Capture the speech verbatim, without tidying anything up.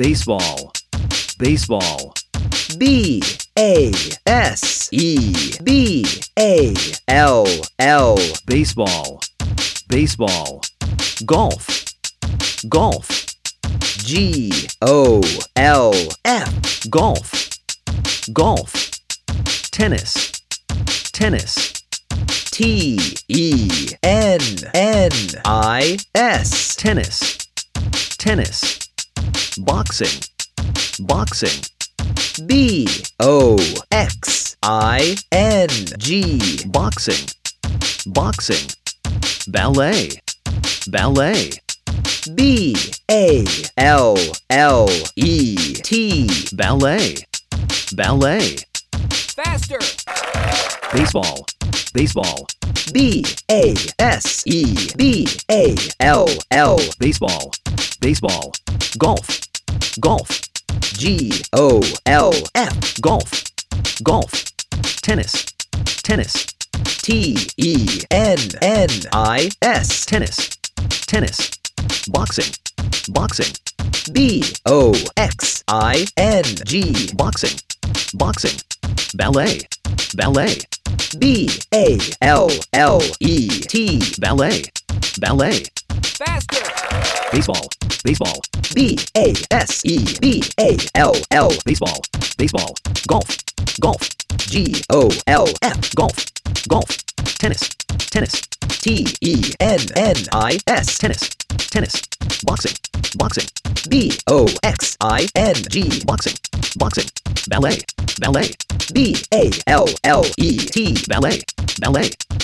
Baseball. Baseball. B A S E B A L L. Baseball. Baseball. Golf. Golf. G O L F. Golf. Golf. Tennis. Tennis. T E N N I S. Tennis. Tennis. Boxing. Boxing. B O X I N G. Boxing. Boxing. Ballet. Ballet. B A L L E T. Ballet. Ballet. Faster. Baseball. Baseball. B A S E B A L L. Baseball. Baseball. Golf. Golf. G O L F. Golf. Golf. Tennis. Tennis. T E N N I S. Tennis. Tennis. Boxing. Boxing. B O X I N G. Boxing. Boxing. Ballet. Ballet. B A L L E T. Ballet. Ballet. Faster. Baseball. Baseball. B A S E B A L L. Baseball. Baseball. Golf. Golf. G O L F. Golf. Golf. Tennis. Tennis. T E N N I S. Tennis. Tennis. Boxing. Boxing. B O X I N G. Boxing. Boxing. Ballet. Ballet. B A L L E T. Ballet. Ballet.